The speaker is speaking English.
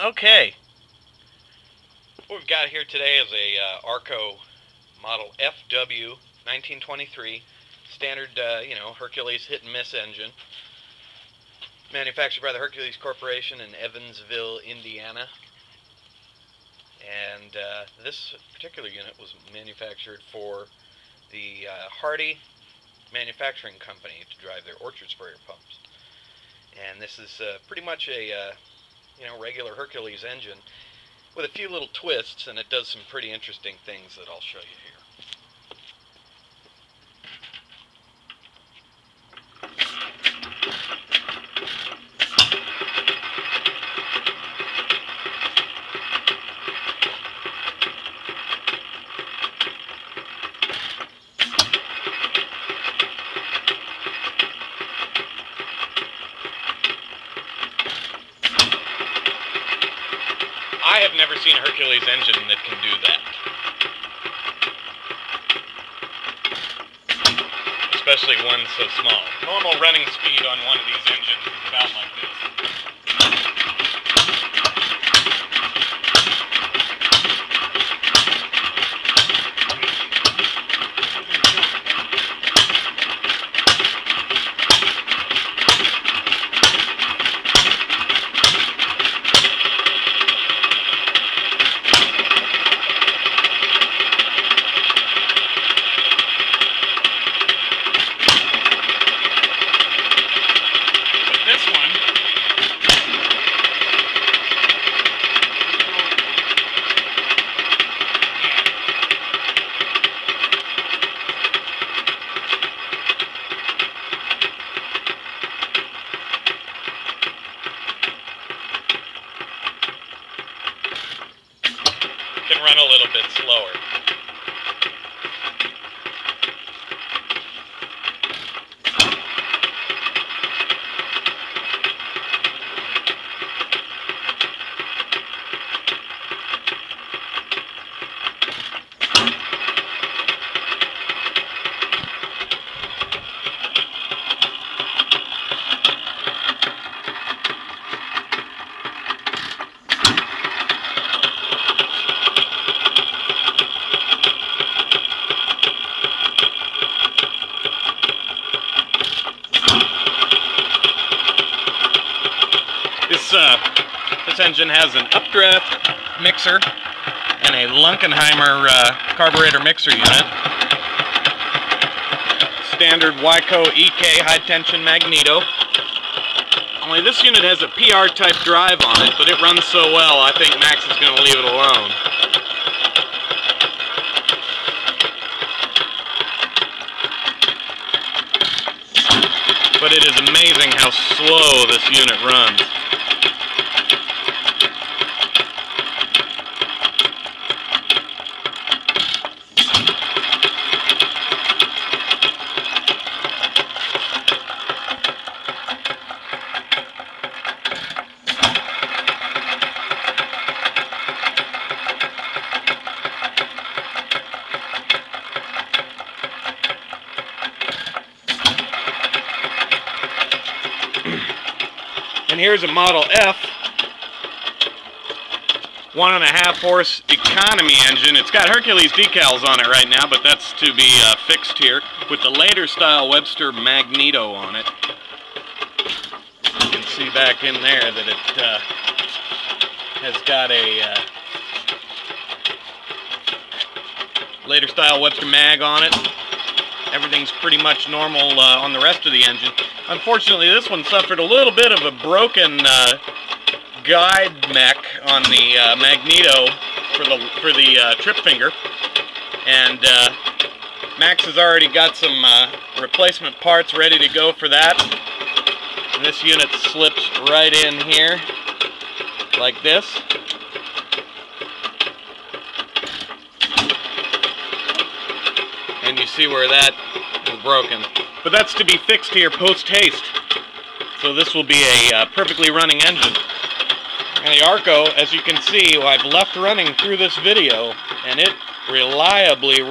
Okay. What we've got here today is a Arco model FW 1923 standard, Hercules hit and miss engine. Manufactured by the Hercules Corporation in Evansville, Indiana. And this particular unit was manufactured for the Hardie Manufacturing Company to drive their orchard sprayer pumps. And this is pretty much a regular Hercules engine with a few little twists, and it does some pretty interesting things that I'll show you here. I have never seen a Hercules engine that can do that. Especially one so small. Normal running speed on one of these engines is about like this. Run a little bit slower. This engine has an updraft mixer and a Lunkenheimer carburetor mixer unit. Standard Wiko EK high tension magneto. Only this unit has a PR-type drive on it, but it runs so well I think Max is going to leave it alone. But it is amazing how slow this unit runs. And here's a Model F 1.5 horse economy engine. It's got Hercules decals on it right now, but that's to be fixed here with the later style Webster magneto on it. You can see back in there that it has got a later style Webster mag on it. Everything's pretty much normal on the rest of the engine. Unfortunately, this one suffered a little bit of a broken guide mech on the magneto for the trip finger, and Max has already got some replacement parts ready to go for that. And this unit slips right in here like this. And you see where that is broken. But that's to be fixed here post-haste. So this will be a perfectly running engine. And the Arco, as you can see, I've left running through this video, and it reliably